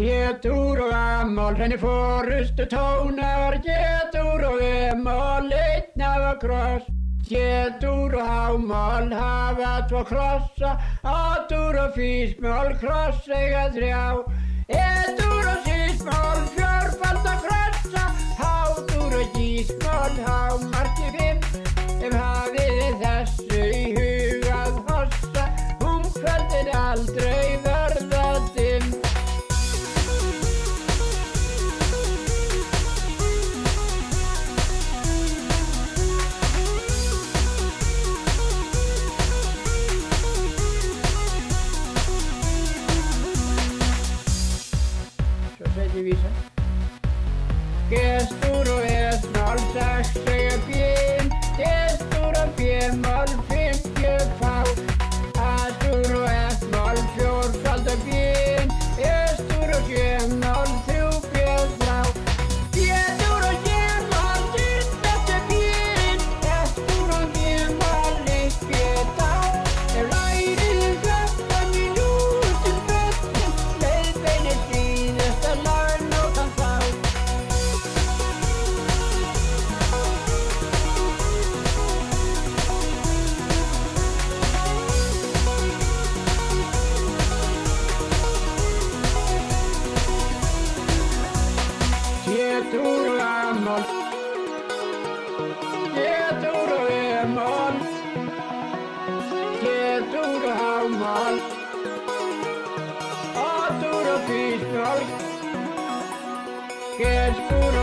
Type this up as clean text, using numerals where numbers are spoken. Getur og amal henni fórustu tónar, getur og emal einn hafa kross, getur og hámal hafa tvo krossa, atur og físmál kross eiga þrjá, etur og sísmál fjórfalda krossa, hátur og gísmál hámarki fimm, hafið þessu í hugað hossa, kvöldin aldrei verða dimm. Gestur og esmál sex segja bím, gestur og bímál fimmtjö fá, astur og esmál fjórfalda bím, estur og sjömál þrjú bjöð þrá, getur og sjömál sýrnast bím, estur og bímál eitt bjöð þá, lærið þetta mínútum böttum, leiðbeinir sínast lærn og hann þá. Getur og amal, getur og emal, getur og hámal, atur og físmál, gestur og